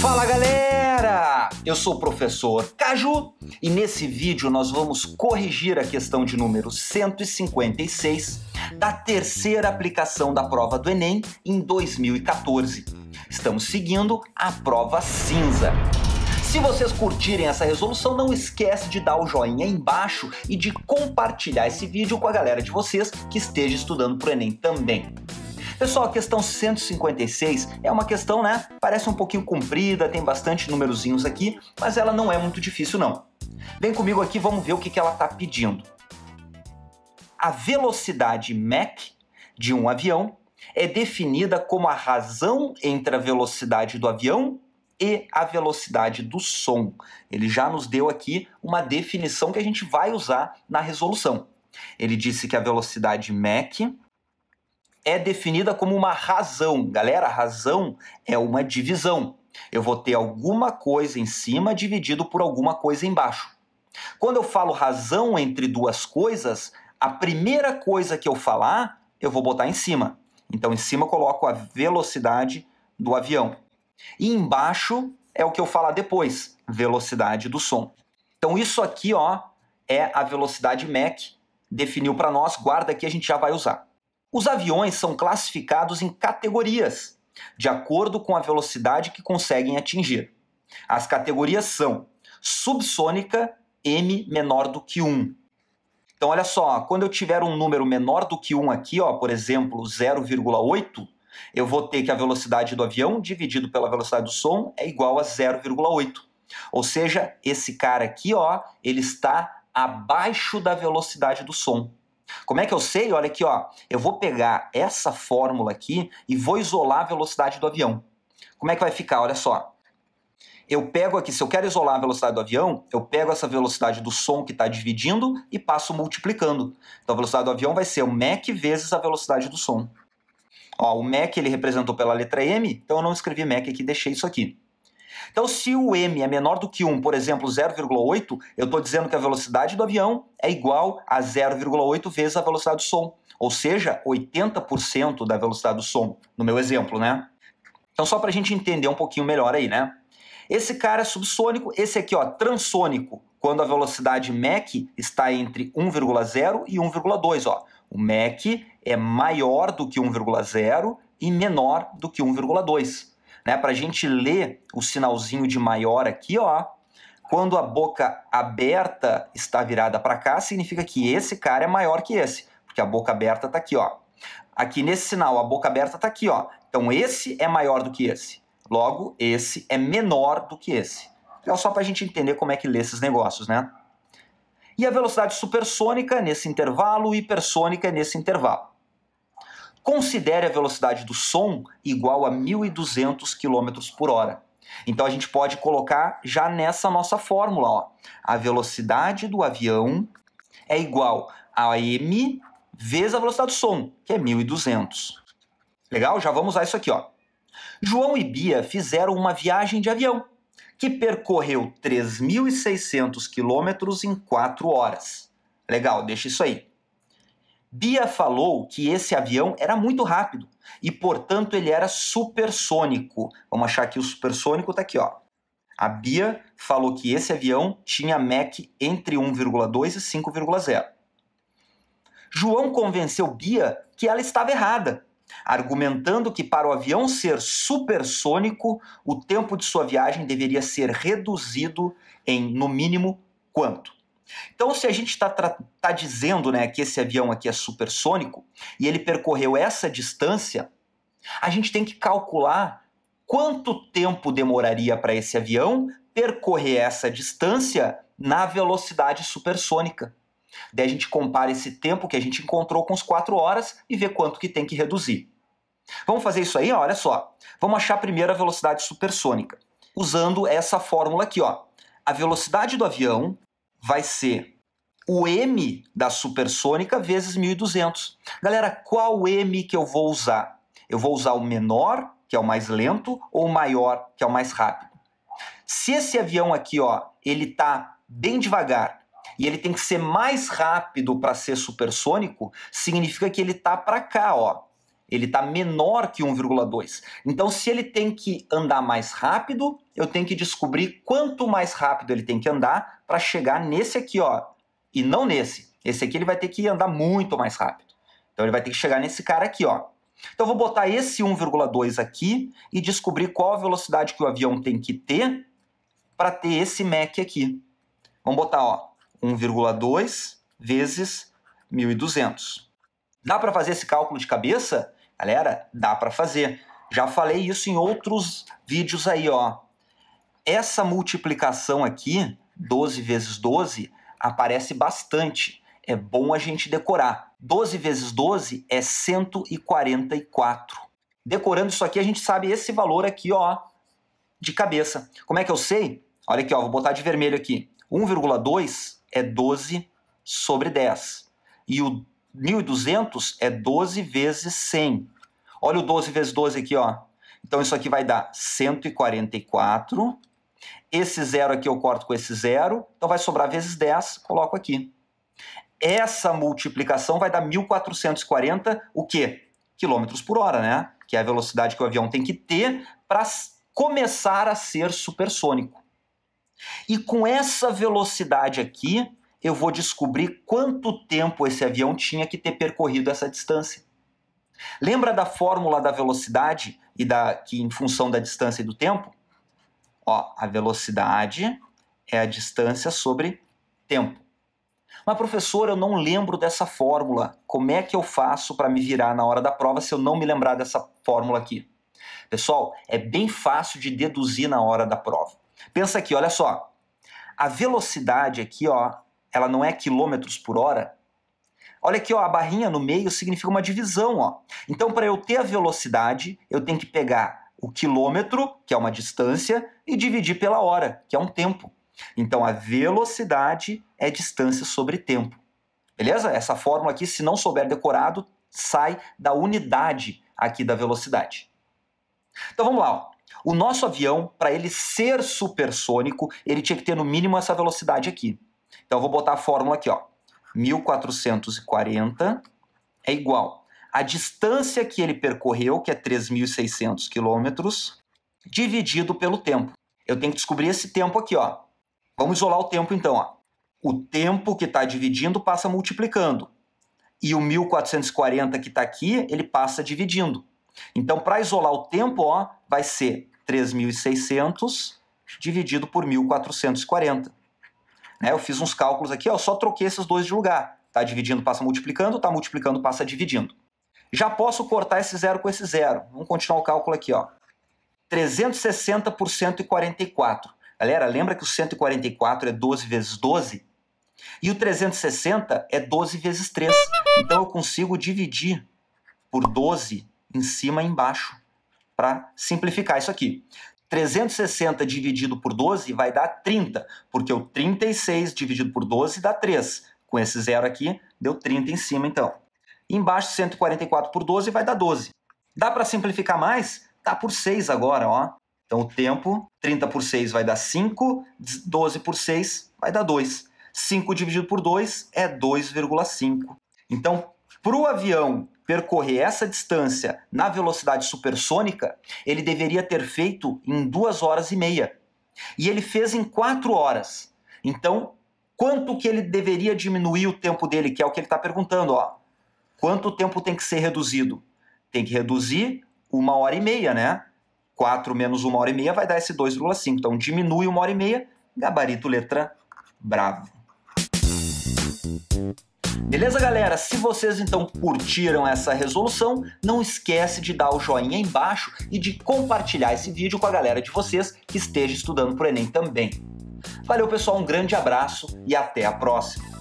Fala galera, eu sou o professor Caju e nesse vídeo nós vamos corrigir a questão de número 156 da terceira aplicação da prova do Enem em 2014. Estamos seguindo a prova cinza. Se vocês curtirem essa resolução, não esquece de dar o joinha aí embaixo e de compartilhar esse vídeo com a galera de vocês que esteja estudando pro Enem também. Pessoal, a questão 156 é uma questão, né, parece um pouquinho comprida, tem bastante numerozinhos aqui, mas ela não é muito difícil não. Vem comigo aqui, vamos ver o que ela está pedindo. A velocidade Mach de um avião é definida como a razão entre a velocidade do avião e a velocidade do som. Ele já nos deu aqui uma definição que a gente vai usar na resolução. Ele disse que a velocidade Mach é definida como uma razão. Galera, razão é uma divisão. Eu vou ter alguma coisa em cima dividido por alguma coisa embaixo. Quando eu falo razão entre duas coisas, a primeira coisa que eu falar, eu vou botar em cima. Então, em cima eu coloco a velocidade do avião. E embaixo é o que eu falar depois, velocidade do som. Então isso aqui, ó, é a velocidade Mach, definiu para nós, guarda aqui, a gente já vai usar. Os aviões são classificados em categorias, de acordo com a velocidade que conseguem atingir. As categorias são subsônica, m menor do que 1. Então olha só, quando eu tiver um número menor do que 1 aqui, ó, por exemplo, 0,8, eu vou ter que a velocidade do avião dividido pela velocidade do som é igual a 0,8. Ou seja, esse cara aqui, ó, ele está abaixo da velocidade do som. Como é que eu sei? Olha aqui, ó, eu vou pegar essa fórmula aqui e vou isolar a velocidade do avião. Como é que vai ficar? Olha só. Eu pego aqui, se eu quero isolar a velocidade do avião, eu pego essa velocidade do som que está dividindo e passo multiplicando. Então a velocidade do avião vai ser o Mach vezes a velocidade do som. Ó, o Mach ele representou pela letra M, então eu não escrevi Mach aqui, deixei isso aqui. Então se o M é menor do que 1, por exemplo 0,8, eu estou dizendo que a velocidade do avião é igual a 0,8 vezes a velocidade do som. Ou seja, 80% da velocidade do som, no meu exemplo, né? Então só para a gente entender um pouquinho melhor aí, né? Esse cara é subsônico, esse aqui ó, transônico, quando a velocidade Mach está entre 1,0 e 1,2, ó. O Mach é maior do que 1,0 e menor do que 1,2. Né? Para a gente ler o sinalzinho de maior aqui, ó, quando a boca aberta está virada para cá, significa que esse cara é maior que esse, porque a boca aberta está aqui, ó. Aqui nesse sinal, a boca aberta está aqui, ó. Então esse é maior do que esse. Logo, esse é menor do que esse. Então, só para a gente entender como é que lê esses negócios, né? E a velocidade supersônica nesse intervalo, hipersônica nesse intervalo. Considere a velocidade do som igual a 1.200 km por hora. Então a gente pode colocar já nessa nossa fórmula, ó. A velocidade do avião é igual a m vezes a velocidade do som, que é 1.200. Legal? Já vamos usar isso aqui, ó. João e Bia fizeram uma viagem de avião que percorreu 3.600 quilômetros em 4 horas. Legal, deixa isso aí. Bia falou que esse avião era muito rápido e, portanto, ele era supersônico. Vamos achar que o supersônico está aqui, ó. A Bia falou que esse avião tinha Mach entre 1,2 e 5,0. João convenceu Bia que ela estava errada, argumentando que para o avião ser supersônico, o tempo de sua viagem deveria ser reduzido em, no mínimo, quanto? Então, se a gente está dizendo, né, que esse avião aqui é supersônico e ele percorreu essa distância, a gente tem que calcular quanto tempo demoraria para esse avião percorrer essa distância na velocidade supersônica. Daí a gente compara esse tempo que a gente encontrou com as 4 horas e vê quanto que tem que reduzir. Vamos fazer isso aí? Olha só. Vamos achar primeiro a velocidade supersônica, usando essa fórmula aqui, ó. A velocidade do avião vai ser o m da supersônica vezes 1.200. Galera, qual m que eu vou usar? Eu vou usar o menor, que é o mais lento, ou o maior, que é o mais rápido? Se esse avião aqui, ó, ele tá bem devagar, e ele tem que ser mais rápido para ser supersônico, significa que ele está para cá, ó. ele está menor que 1,2. Então, se ele tem que andar mais rápido, eu tenho que descobrir quanto mais rápido ele tem que andar para chegar nesse aqui, ó, e não nesse. Esse aqui ele vai ter que andar muito mais rápido. Então, ele vai ter que chegar nesse cara aqui, ó. Então, eu vou botar esse 1,2 aqui e descobrir qual a velocidade que o avião tem que ter para ter esse Mach aqui. Vamos botar, ó, 1,2 vezes 1.200. Dá para fazer esse cálculo de cabeça? Galera, dá para fazer. Já falei isso em outros vídeos aí, ó. Essa multiplicação aqui, 12 vezes 12, aparece bastante. É bom a gente decorar. 12 vezes 12 é 144. Decorando isso aqui, a gente sabe esse valor aqui, ó, de cabeça. Como é que eu sei? Olha aqui, ó, vou botar de vermelho aqui. 1,2 é 12 sobre 10. E o 1.200 é 12 vezes 100. Olha o 12 vezes 12 aqui, ó. Então, isso aqui vai dar 144. Esse zero aqui eu corto com esse zero. Então, vai sobrar vezes 10, coloco aqui. Essa multiplicação vai dar 1.440, o quê? Quilômetros por hora, né? Que é a velocidade que o avião tem que ter para começar a ser supersônico. E com essa velocidade aqui, eu vou descobrir quanto tempo esse avião tinha que ter percorrido essa distância. Lembra da fórmula da velocidade, que em função da distância e do tempo? Ó, a velocidade é a distância sobre tempo. Mas, professor, eu não lembro dessa fórmula. Como é que eu faço para me virar na hora da prova se eu não me lembrar dessa fórmula aqui? Pessoal, é bem fácil de deduzir na hora da prova. Pensa aqui, olha só. A velocidade aqui, ó, ela não é quilômetros por hora. Olha aqui, ó, a barrinha no meio significa uma divisão, ó. Então, para eu ter a velocidade, eu tenho que pegar o quilômetro, que é uma distância, e dividir pela hora, que é um tempo. Então, a velocidade é distância sobre tempo. Beleza? Essa fórmula aqui, se não souber decorado, sai da unidade aqui da velocidade. Então, vamos lá, ó. O nosso avião, para ele ser supersônico, ele tinha que ter no mínimo essa velocidade aqui. Então, eu vou botar a fórmula aqui, ó. 1.440 é igual a distância que ele percorreu, que é 3.600 quilômetros, dividido pelo tempo. Eu tenho que descobrir esse tempo aqui, ó. Vamos isolar o tempo, então, ó. O tempo que está dividindo passa multiplicando. E o 1.440 que está aqui, ele passa dividindo. Então, para isolar o tempo, ó, vai ser 3.600 dividido por 1.440. Né? Eu fiz uns cálculos aqui, ó, só troquei esses dois de lugar. Está dividindo, passa multiplicando. Está multiplicando, passa dividindo. Já posso cortar esse zero com esse zero. Vamos continuar o cálculo aqui, ó. 360 por 144. Galera, lembra que o 144 é 12 vezes 12? E o 360 é 12 vezes 3. Então, eu consigo dividir por 12 em cima e embaixo para simplificar isso aqui. 360 dividido por 12 vai dar 30, porque o 36 dividido por 12 dá 3. Com esse zero aqui, deu 30 em cima, então. Embaixo, 144 por 12 vai dar 12. Dá para simplificar mais? Dá por 6 agora, ó. Então, o tempo, 30 por 6 vai dar 5, 12 por 6 vai dar 2. 5 dividido por 2 é 2,5. Então, para o avião percorrer essa distância na velocidade supersônica, ele deveria ter feito em 2 horas e meia. E ele fez em 4 horas. Então, quanto que ele deveria diminuir o tempo dele, que é o que ele está perguntando, ó. Quanto tempo tem que ser reduzido? Tem que reduzir 1 hora e meia, né? 4 menos 1 hora e meia vai dar esse 2,5. Então, diminui 1 hora e meia, gabarito letra bravo. Beleza, galera? Se vocês, então, curtiram essa resolução, não esquece de dar o joinha aí embaixo e de compartilhar esse vídeo com a galera de vocês que esteja estudando pro Enem também. Valeu, pessoal, um grande abraço e até a próxima!